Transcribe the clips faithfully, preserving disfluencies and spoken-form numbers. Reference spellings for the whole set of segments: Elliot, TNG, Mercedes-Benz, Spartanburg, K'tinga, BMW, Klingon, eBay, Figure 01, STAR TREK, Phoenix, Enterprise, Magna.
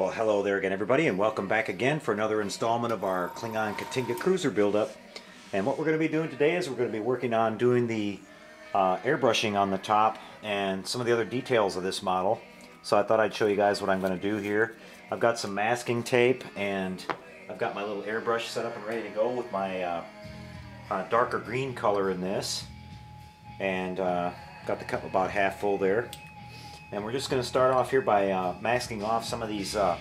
Well, hello there again, everybody, and welcome back again for another installment of our Klingon K'tinga cruiser buildup. And what we're going to be doing today is we're going to be working on doing the uh, airbrushing on the top and some of the other details of this model. So I thought I'd show you guys what I'm going to do here. I've got some masking tape, and I've got my little airbrush set up and ready to go with my uh, uh, darker green color in this. And uh, got the cup about half full there. And we're just going to start off here by uh, masking off some of these uh,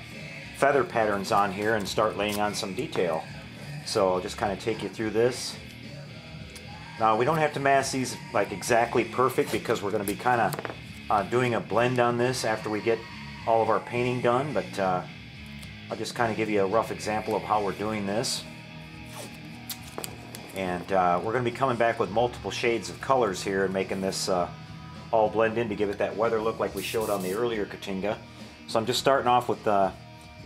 feather patterns on here and start laying on some detail. So I'll just kind of take you through this. Now we don't have to mask these like exactly perfect because we're going to be kind of uh, doing a blend on this after we get all of our painting done, but uh, I'll just kind of give you a rough example of how we're doing this. And uh, we're going to be coming back with multiple shades of colors here and making this uh, all blend in to give it that weather look like we showed on the earlier K'tinga. So I'm just starting off with uh,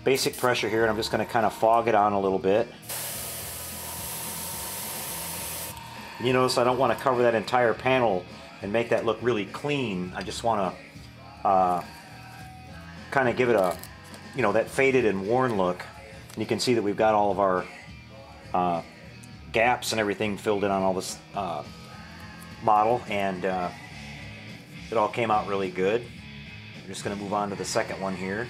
basic pressure here, and I'm just going to kind of fog it on a little bit. You notice I don't want to cover that entire panel and make that look really clean. I just want to uh, kind of give it a, you know, that faded and worn look. And you can see that we've got all of our uh, gaps and everything filled in on all this uh, model, and uh, it all came out really good. I'm just going to move on to the second one here.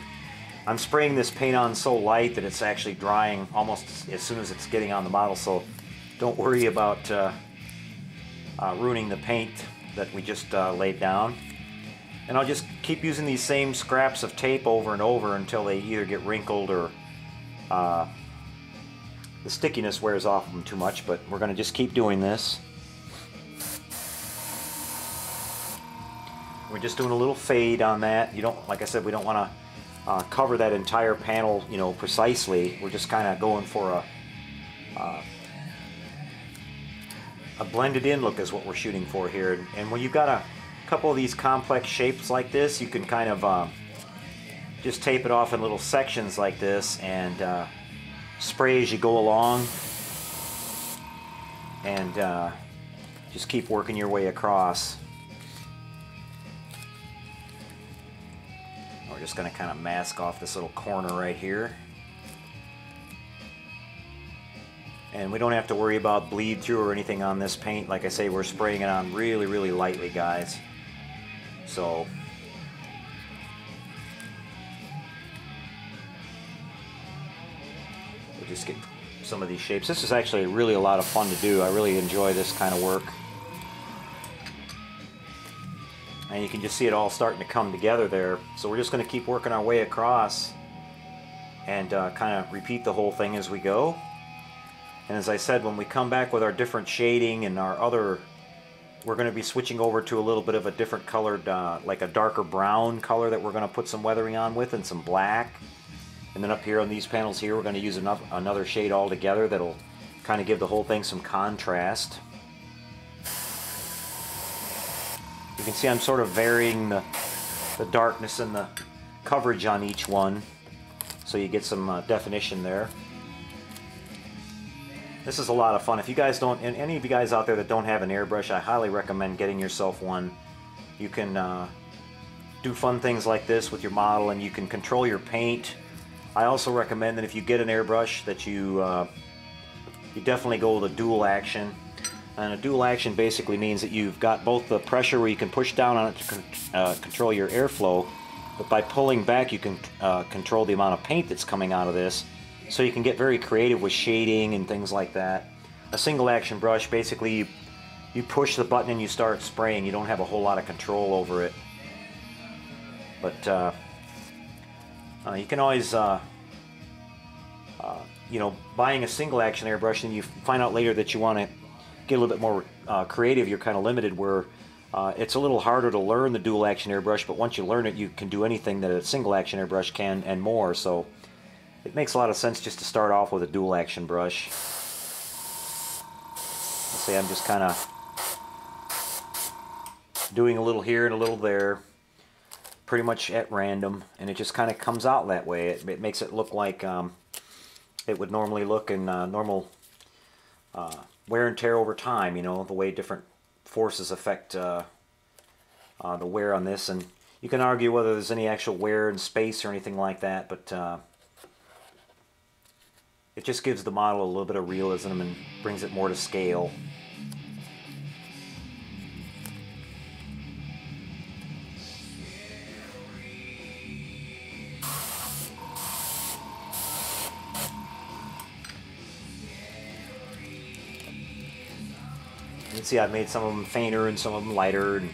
I'm spraying this paint on so light that it's actually drying almost as soon as it's getting on the model, so don't worry about uh, uh, ruining the paint that we just uh, laid down. And I'll just keep using these same scraps of tape over and over until they either get wrinkled or uh, the stickiness wears off them too much, but we're going to just keep doing this. We're just doing a little fade on that. You don't, like I said, we don't want to uh, cover that entire panel, you know, precisely. We're just kind of going for a uh, a blended in look is what we're shooting for here. And when you've got a couple of these complex shapes like this, you can kind of um, just tape it off in little sections like this and uh, spray as you go along, and uh, just keep working your way across. We're just going to kind of mask off this little corner right here. And we don't have to worry about bleed through or anything on this paint. Like I say, we're spraying it on really, really lightly, guys. So we'll just get some of these shapes. This is actually really a lot of fun to do. I really enjoy this kind of work. And you can just see it all starting to come together there. So we're just going to keep working our way across and uh, kind of repeat the whole thing as we go. And as I said, when we come back with our different shading and our other, we're going to be switching over to a little bit of a different colored, uh, like a darker brown color that we're going to put some weathering on with and some black. And then up here on these panels here, we're going to use enough, another shade altogether that'll kind of give the whole thing some contrast. You can see I'm sort of varying the, the darkness and the coverage on each one so you get some uh, definition there. This is a lot of fun. If you guys don't, and any of you guys out there that don't have an airbrush, I highly recommend getting yourself one. You can uh, do fun things like this with your model, and you can control your paint. I also recommend that if you get an airbrush that you, uh, you definitely go with a dual action. And a dual action basically means that you've got both the pressure where you can push down on it to con uh, control your airflow, but by pulling back you can uh, control the amount of paint that's coming out of this, so you can get very creative with shading and things like that. A single action brush, basically you, you push the button and you start spraying. You don't have a whole lot of control over it. But uh, uh, you can always uh, uh, you know, buying a single action airbrush and you find out later that you want to get a little bit more uh, creative, you're kind of limited, where uh, it's a little harder to learn the dual action airbrush, but once you learn it you can do anything that a single action airbrush can and more. So it makes a lot of sense just to start off with a dual action brush. Let's say I'm just kind of doing a little here and a little there, pretty much at random, and it just kind of comes out that way. It, it makes it look like um, it would normally look in uh, normal uh, wear and tear over time, you know, the way different forces affect uh, uh, the wear on this. And You can argue whether there's any actual wear in space or anything like that, but uh, it just gives the model a little bit of realism and brings it more to scale. You can see I've made some of them fainter and some of them lighter, and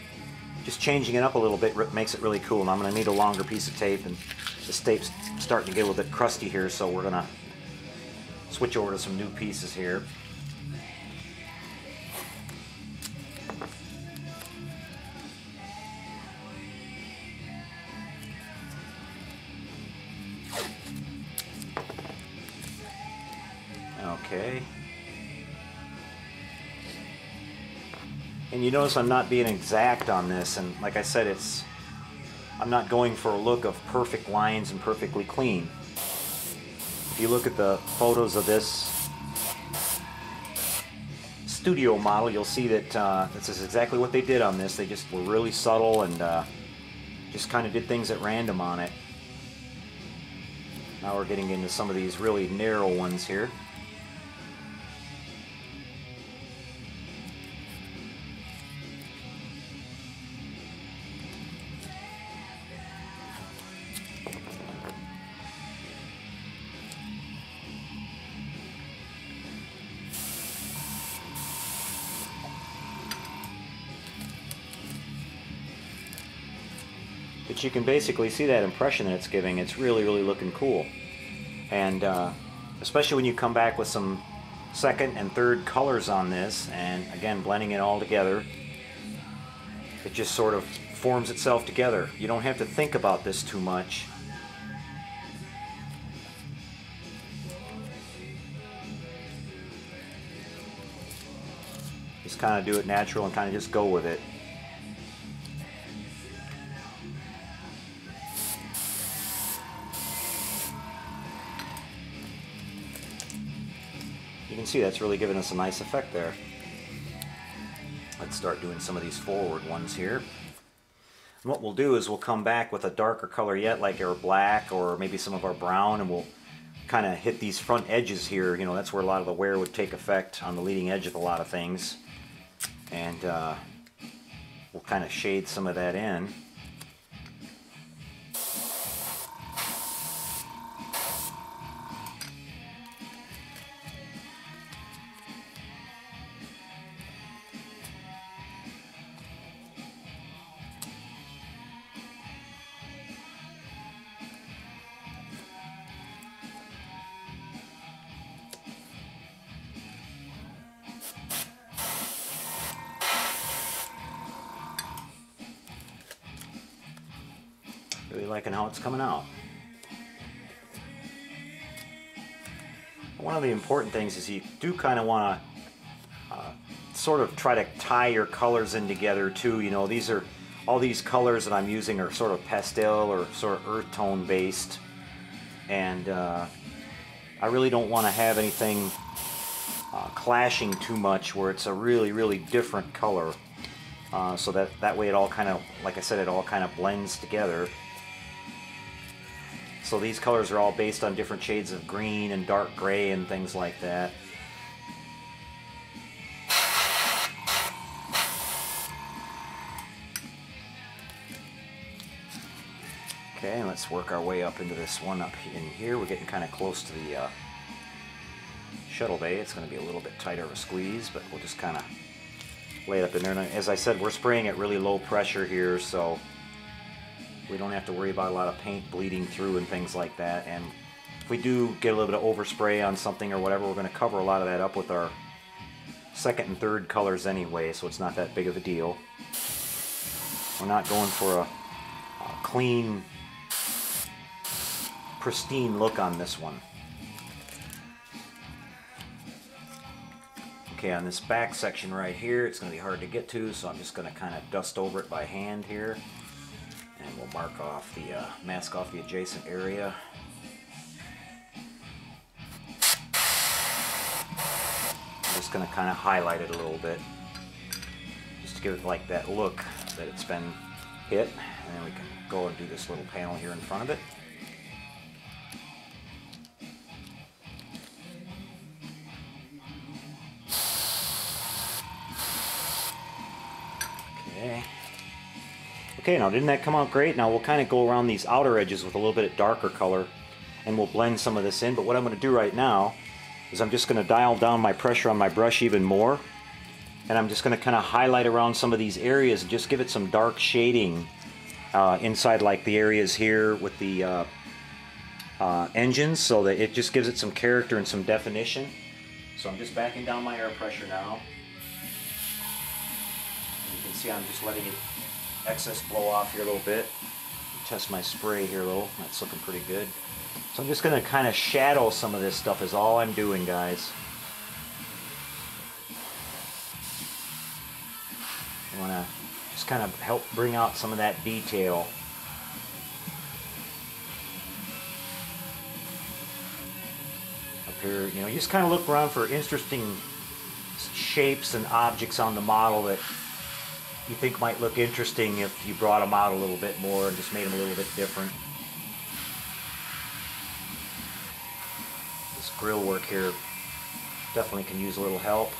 just changing it up a little bit makes it really cool. And I'm going to need a longer piece of tape, and this tape's starting to get a little bit crusty here, so we're going to switch over to some new pieces here. Okay. And you notice I'm not being exact on this, and like I said, it's I'm not going for a look of perfect lines and perfectly clean. If you look at the photos of this studio model, you'll see that uh, this is exactly what they did on this. They just were really subtle and uh, just kind of did things at random on it. Now we're getting into some of these really narrow ones here. But you can basically see that impression that it's giving. It's really, really looking cool. And uh, especially when you come back with some second and third colors on this, and again, blending it all together, it just sort of forms itself together. You don't have to think about this too much. Just kind of do it natural and kind of just go with it. You can see that's really giving us a nice effect there. Let's start doing some of these forward ones here. And what we'll do is we'll come back with a darker color yet, like our black or maybe some of our brown, and we'll kind of hit these front edges here. You know, that's where a lot of the wear would take effect, on the leading edge of a lot of things. And uh, we'll kind of shade some of that in. Really liking how it's coming out. One of the important things is you do kind of want to uh, sort of try to tie your colors in together too. You know, these are all these colors that I'm using are sort of pastel or sort of earth tone based, and uh, I really don't want to have anything uh, clashing too much where it's a really, really different color. Uh, so that that way it all kind of, like I said, it all kind of blends together. So these colors are all based on different shades of green and dark gray and things like that. Okay, and let's work our way up into this one up in here. We're getting kind of close to the uh, shuttle bay. It's going to be a little bit tighter of a squeeze, but we'll just kind of lay it up in there. And as I said, we're spraying at really low pressure here, so we don't have to worry about a lot of paint bleeding through and things like that. And if we do get a little bit of overspray on something or whatever, we're going to cover a lot of that up with our second and third colors anyway, so it's not that big of a deal. We're not going for a, a clean, pristine look on this one. Okay, on this back section right here, it's going to be hard to get to, so I'm just going to kind of dust over it by hand here. And we'll mark off the, uh, mask off the adjacent area. I'm just going to kind of highlight it a little bit, just to give it like that look that it's been hit, and then we can go and do this little panel here in front of it. Okay. Okay, now didn't that come out great? Now we'll kind of go around these outer edges with a little bit of darker color, and we'll blend some of this in. But what I'm going to do right now is I'm just going to dial down my pressure on my brush even more, and I'm just going to kind of highlight around some of these areas and just give it some dark shading uh, inside, like the areas here with the uh, uh, engines, so that it just gives it some character and some definition. So I'm just backing down my air pressure now. And you can see I'm just letting it excess blow off here a little bit. Test my spray here though, that's looking pretty good. So I'm just going to kind of shadow some of this stuff is all I'm doing, guys. I want to just kind of help bring out some of that detail. Up here, you know, you just kind of look around for interesting shapes and objects on the model that you think might look interesting if you brought them out a little bit more and just made them a little bit different. This grill work here definitely can use a little help.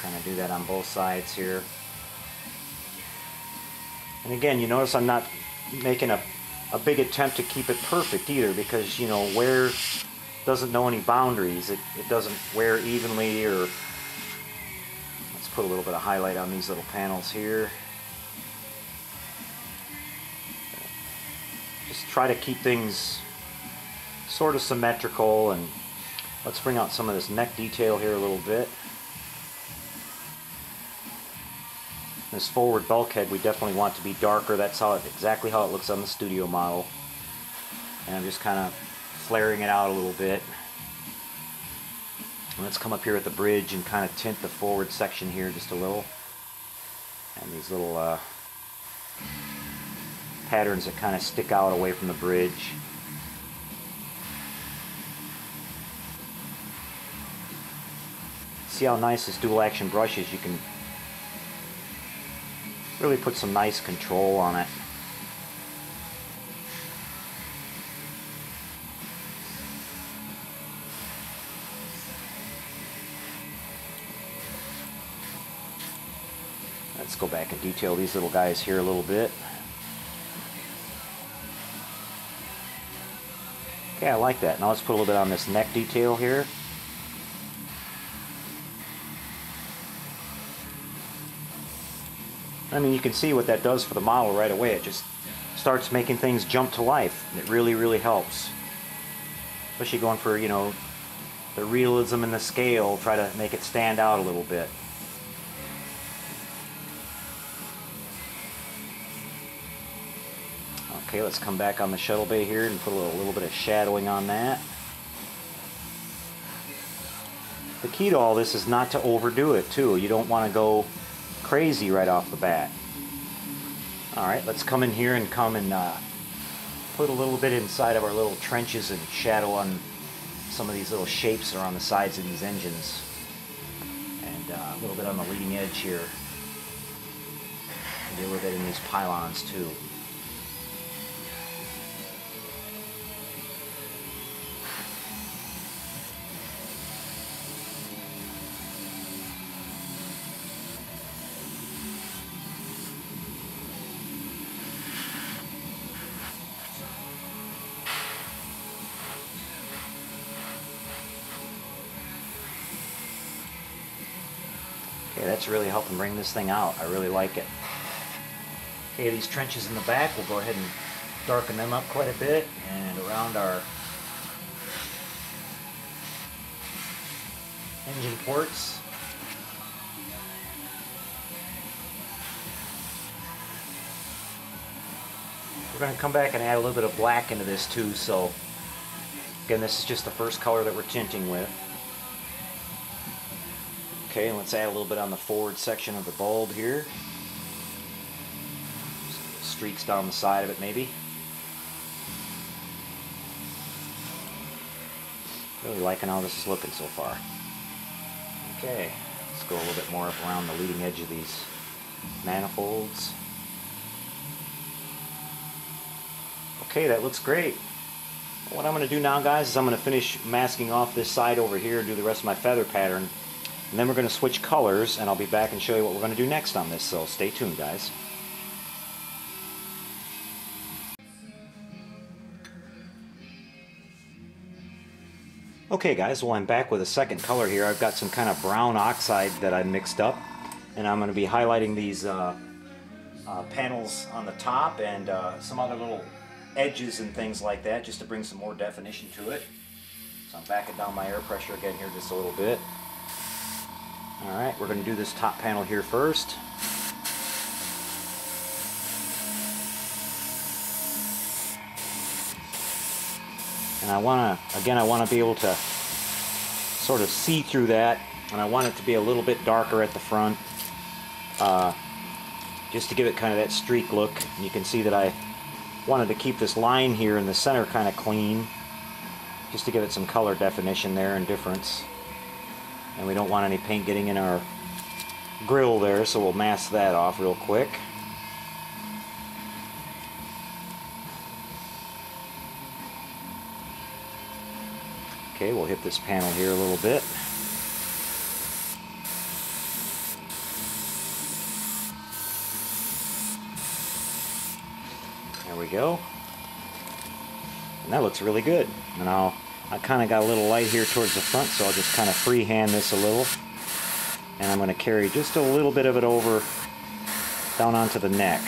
Kind of do that on both sides here. And again, you notice I'm not making a, a big attempt to keep it perfect either, because, you know, wear doesn't know any boundaries. It, it doesn't wear evenly or... Put a little bit of highlight on these little panels here. Just try to keep things sort of symmetrical, and let's bring out some of this neck detail here a little bit. This forward bulkhead we definitely want to be darker. That's how it, exactly how it looks on the studio model. And I'm just kind of flaring it out a little bit. Let's come up here at the bridge and kind of tint the forward section here just a little. And these little uh, patterns that kind of stick out away from the bridge. See how nice this dual action brush is? You can really put some nice control on it. Let's go back and detail these little guys here a little bit. Okay, I like that. Now let's put a little bit on this neck detail here. I mean, you can see what that does for the model right away. It just starts making things jump to life. It really, really helps. Especially going for, you know, the realism and the scale, try to make it stand out a little bit. Okay, let's come back on the shuttle bay here and put a little, little bit of shadowing on that. The key to all this is not to overdo it, too. You don't want to go crazy right off the bat. Alright, let's come in here and come and uh, put a little bit inside of our little trenches and shadow on some of these little shapes that are on the sides of these engines. And uh, a little bit on the leading edge here. And a little bit in these pylons, too. Okay, that's really helping bring this thing out. I really like it. Okay, these trenches in the back, we'll go ahead and darken them up quite a bit. And around our engine ports. We're going to come back and add a little bit of black into this too. So, again, this is just the first color that we're tinting with. Okay, let's add a little bit on the forward section of the bulb here. Streaks down the side of it, maybe. Really liking how this is looking so far. Okay, let's go a little bit more up around the leading edge of these manifolds. Okay, that looks great. What I'm going to do now, guys, is I'm going to finish masking off this side over here, do the rest of my feather pattern, and then we're going to switch colors, and I'll be back and show you what we're going to do next on this, so stay tuned, guys. Okay, guys, well, I'm back with a second color here. I've got some kind of brown oxide that I mixed up, and I'm going to be highlighting these uh, uh, panels on the top and uh, some other little edges and things like that, just to bring some more definition to it. So I'm backing down my air pressure again here just a little bit. All right, we're going to do this top panel here first. And I want to, again, I want to be able to sort of see through that, and I want it to be a little bit darker at the front, uh, just to give it kind of that streak look. And you can see that I wanted to keep this line here in the center kind of clean, just to give it some color definition there and difference. And we don't want any paint getting in our grill there, so we'll mask that off real quick. Okay, we'll hit this panel here a little bit. There we go. And that looks really good. And I'll, I kind of got a little light here towards the front, so I'll just kind of freehand this a little. And I'm going to carry just a little bit of it over down onto the neck.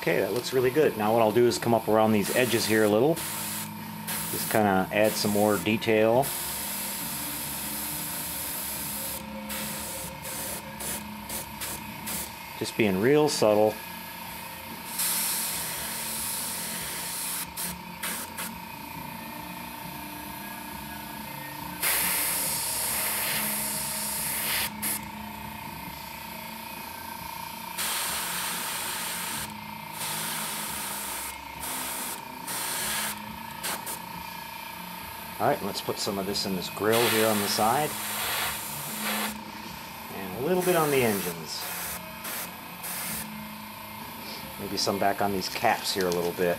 Okay, that looks really good. Now what I'll do is come up around these edges here a little. Just kind of add some more detail. Just being real subtle. Alright, let's put some of this in this grill here on the side. And a little bit on the engines. Maybe some back on these caps here a little bit.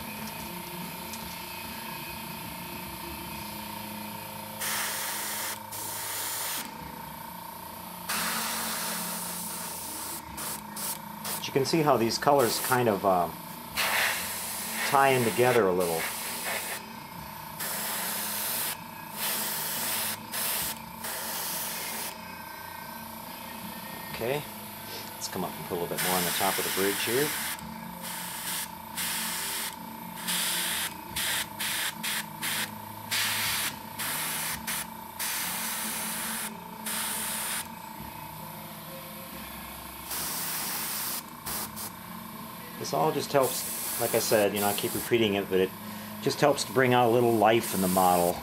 But you can see how these colors kind of uh, tie in together a little. Okay, let's come up and put a little bit more on the top of the bridge here. This all just helps, like I said, you know, I keep repeating it, but it just helps to bring out a little life in the model.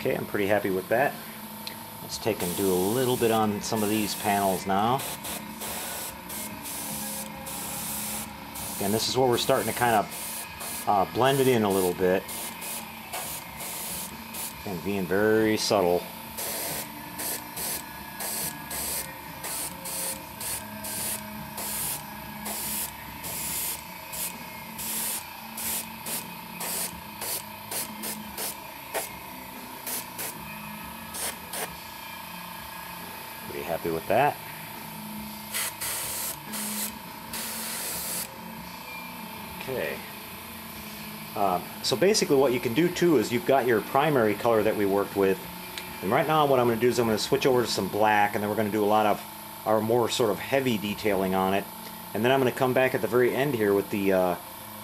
Okay, I'm pretty happy with that. Let's take and do a little bit on some of these panels now. And this is where we're starting to kind of uh, blend it in a little bit. And being very subtle. Pretty happy with that. Okay. Uh, so basically what you can do too is you've got your primary color that we worked with, and right now what I'm going to do is I'm going to switch over to some black, and then we're going to do a lot of our more sort of heavy detailing on it, and then I'm going to come back at the very end here with the uh,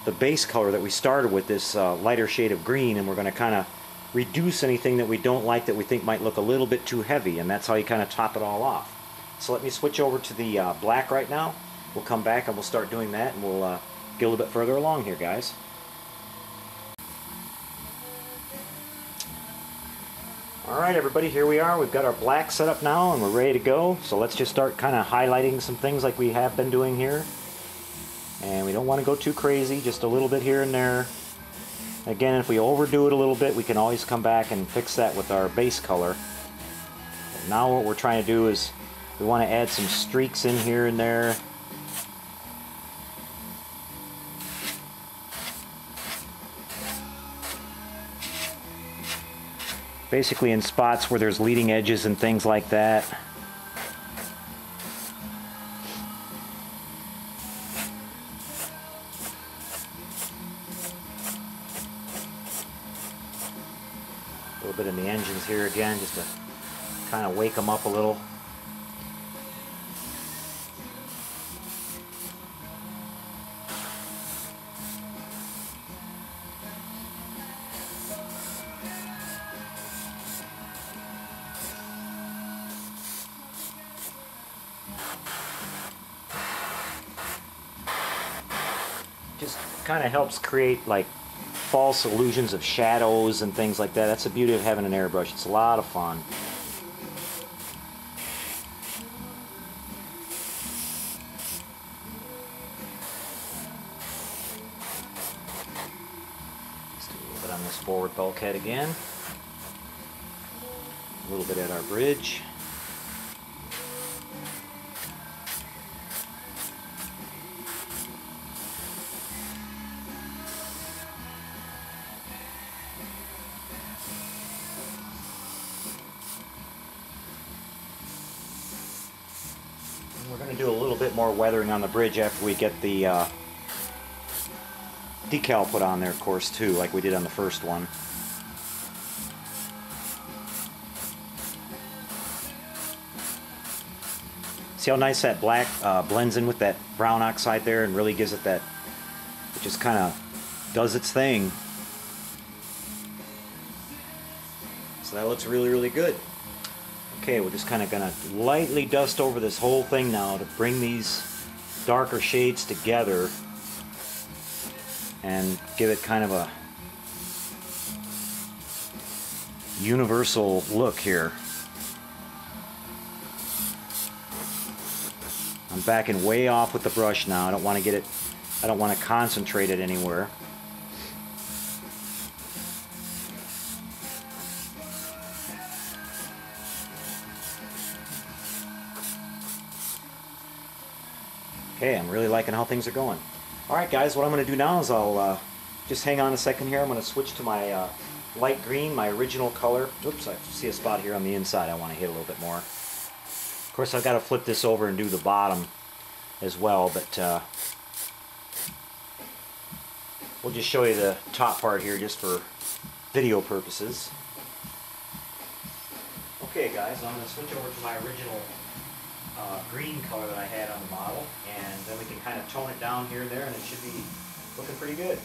the base color that we started with, this uh, lighter shade of green, and we're going to kind of reduce anything that we don't like that we think might look a little bit too heavy, and that's how you kind of top it all off. So let me switch over to the uh, black right now. We'll come back and we'll start doing that, and we'll uh, get a little bit further along here, guys. Alright everybody, here we are. We've got our black set up now and we're ready to go. So let's just start kind of highlighting some things like we have been doing here. And we don't want to go too crazy, just a little bit here and there. Again, if we overdo it a little bit, we can always come back and fix that with our base color. But now what we're trying to do is we want to add some streaks in here and there. Basically in spots where there's leading edges and things like that. A little bit in the engines here again, just to kind of wake them up a little. Kind of helps create like false illusions of shadows and things like that. That's the beauty of having an airbrush. It's a lot of fun. Let's do a little bit on this forward bulkhead again. A little bit at our bridge. More weathering on the bridge after we get the uh, decal put on there, of course, too, like we did on the first one. See how nice that black uh, blends in with that brown oxide there and really gives it that, it just kind of does its thing. So that looks really, really good. Okay, we're just kind of going to lightly dust over this whole thing now to bring these darker shades together and give it kind of a universal look here. I'm backing way off with the brush now. I don't want to get it, I don't want to concentrate it anywhere. Okay, I'm really liking how things are going. Alright guys, what I'm going to do now is I'll uh, just hang on a second here. I'm going to switch to my uh, light green, my original color. Oops, I see a spot here on the inside I want to hit a little bit more. Of course, I've got to flip this over and do the bottom as well, but uh, we'll just show you the top part here just for video purposes. Okay guys, I'm going to switch over to my original Uh, green color that I had on the model, and then we can kind of tone it down here and there, and it should be looking pretty good.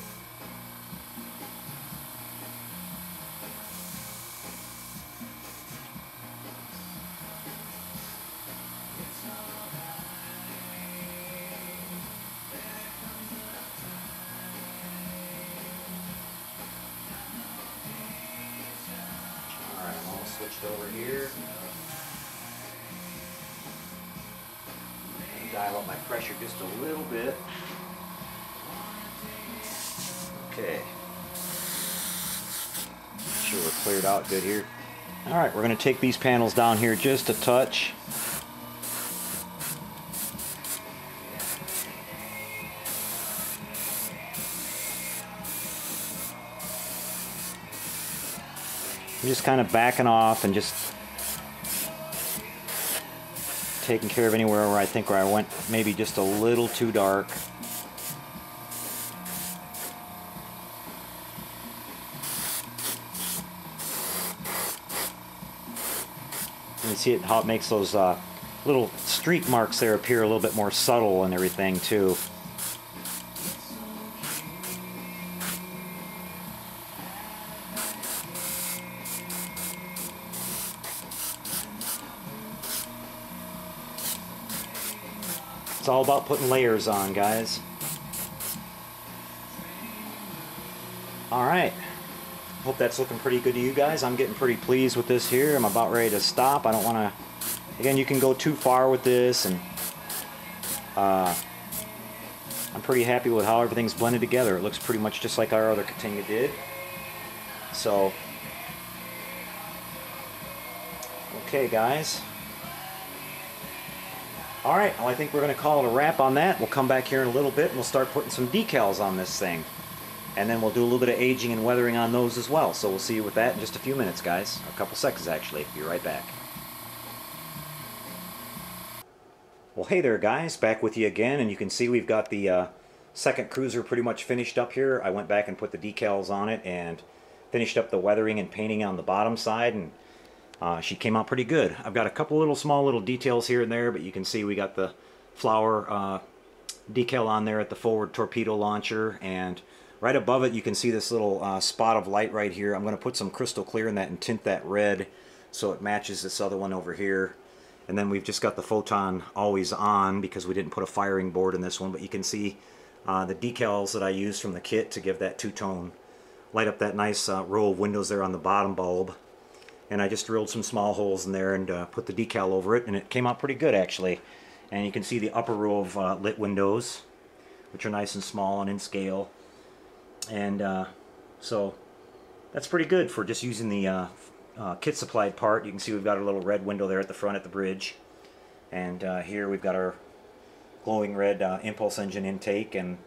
Alright, I'm all switched over here. Dial up my pressure just a little bit. Okay. Make sure we're cleared out good here. All right, we're going to take these panels down here just a touch. I'm just kind of backing off and just taking care of anywhere where I think where I went maybe just a little too dark. And you see it, how it makes those uh, little streak marks there appear a little bit more subtle and everything too. It's all about putting layers on, guys. Alright. Hope that's looking pretty good to you guys. I'm getting pretty pleased with this here. I'm about ready to stop. I don't want to... Again, you can go too far with this and... Uh, I'm pretty happy with how everything's blended together. It looks pretty much just like our other K'tinga did. So, okay guys. All right, well, I think we're gonna call it a wrap on that. We'll come back here in a little bit and we'll start putting some decals on this thing. And then we'll do a little bit of aging and weathering on those as well. So we'll see you with that in just a few minutes, guys. A couple seconds, actually. Be right back. Well, hey there, guys. Back with you again. And you can see we've got the uh, second cruiser pretty much finished up here. I went back and put the decals on it and finished up the weathering and painting on the bottom side. And uh, she came out pretty good. I've got a couple little small little details here and there, but you can see we got the flower uh, decal on there at the forward torpedo launcher. And right above it, you can see this little uh, spot of light right here. I'm going to put some crystal clear in that and tint that red so it matches this other one over here. And then we've just got the photon always on because we didn't put a firing board in this one. But you can see uh, the decals that I used from the kit to give that two-tone. Light up that nice uh, row of windows there on the bottom bulb. And I just drilled some small holes in there and uh, put the decal over it. And it came out pretty good, actually. And you can see the upper row of uh, lit windows, which are nice and small and in scale. And uh, so that's pretty good for just using the uh, uh, kit supplied part. You can see we've got a little red window there at the front at the bridge. And uh, here we've got our glowing red uh, impulse engine intake and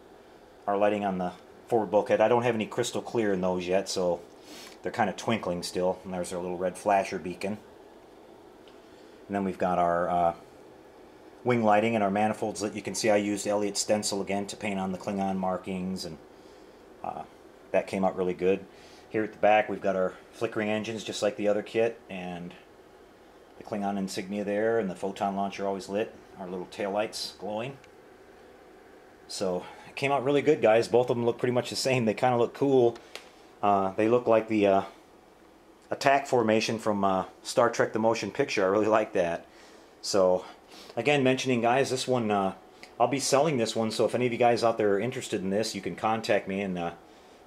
our lighting on the forward bulkhead. I don't have any crystal clear in those yet, so they're kind of twinkling still. And there's our little red flasher beacon. And then we've got our uh, wing lighting and our manifolds that you can see I used Elliot stencil again to paint on the Klingon markings, and Uh, that came out really good. Here at the back we've got our flickering engines just like the other kit, and the Klingon insignia there, and the photon launcher always lit, our little taillights glowing. So it came out really good, guys. Both of them look pretty much the same. They kind of look cool. Uh, they look like the uh, attack formation from uh, Star Trek the Motion Picture. I really like that. So again, mentioning, guys, this one uh, I'll be selling this one, so if any of you guys out there are interested in this, you can contact me and uh,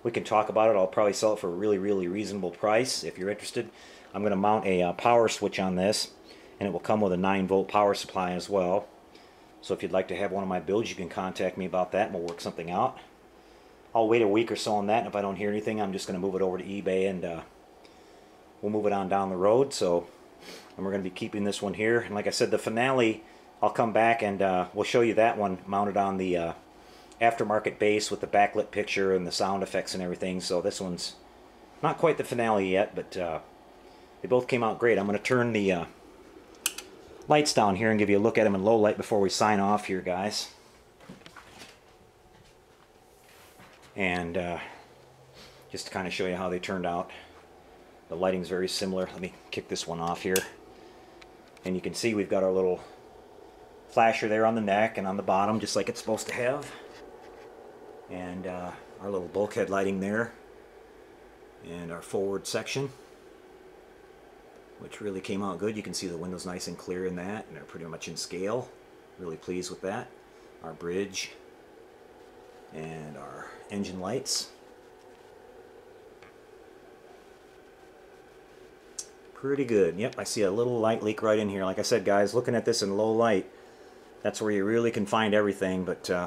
we can talk about it. I'll probably sell it for a really, really reasonable price if you're interested. I'm going to mount a uh, power switch on this, and it will come with a nine volt power supply as well. So if you'd like to have one of my builds, you can contact me about that, and we'll work something out. I'll wait a week or so on that, and if I don't hear anything, I'm just going to move it over to eBay, and uh, we'll move it on down the road. So, and we're going to be keeping this one here. And like I said, the finale, I'll come back and uh, we'll show you that one mounted on the uh, aftermarket base with the backlit picture and the sound effects and everything. So this one's not quite the finale yet, but uh, they both came out great. I'm going to turn the uh, lights down here and give you a look at them in low light before we sign off here, guys. And uh, just to kind of show you how they turned out. The lighting's very similar. Let me kick this one off here. And you can see we've got our little flasher there on the neck and on the bottom, just like it's supposed to have, and uh, our little bulkhead lighting there, and our forward section, which really came out good. You can see the windows nice and clear in that, and they're pretty much in scale. Really pleased with that. Our bridge and our engine lights, pretty good. Yep, I see a little light leak right in here. Like I said, guys, looking at this in low light, that's where you really can find everything, but uh,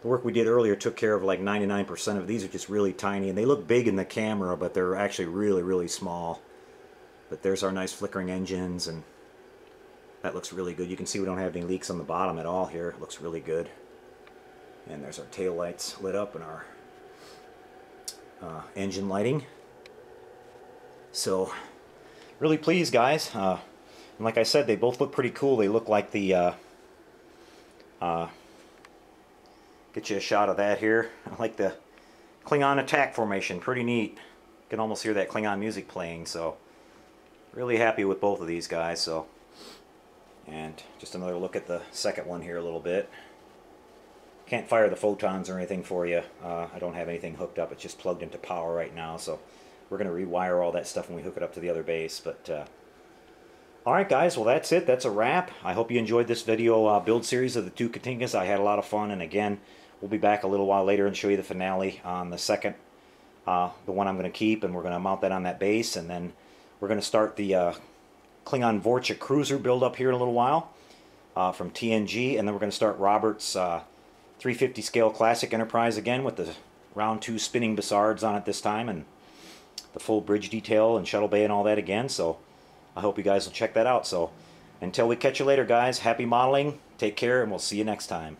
the work we did earlier took care of like ninety-nine percent of these. Are just really tiny, and they look big in the camera, but they're actually really, really small. But there's our nice flickering engines, and that looks really good. You can see we don't have any leaks on the bottom at all here. It looks really good. And there's our tail lights lit up and our uh, engine lighting. So, really pleased, guys. Uh, and like I said, they both look pretty cool. They look like the Uh, Uh, get you a shot of that here. I like the Klingon attack formation. Pretty neat. You can almost hear that Klingon music playing. So really happy with both of these guys. So, and just another look at the second one here a little bit. Can't fire the photons or anything for you. Uh, I don't have anything hooked up. It's just plugged into power right now. So we're going to rewire all that stuff when we hook it up to the other base. But uh, alright, guys, well, that's it. That's a wrap. I hope you enjoyed this video uh, build series of the two K'tingas. I had a lot of fun, and again, we'll be back a little while later and show you the finale on the second, uh, the one I'm going to keep, and we're going to mount that on that base, and then we're going to start the uh, Klingon Vorcha cruiser build up here in a little while uh, from T N G, and then we're going to start Robert's uh, three fifty scale classic Enterprise again, with the round two spinning bassards on it this time, and the full bridge detail and shuttle bay and all that again. So I hope you guys will check that out. So until we catch you later, guys, happy modeling, take care, and we'll see you next time.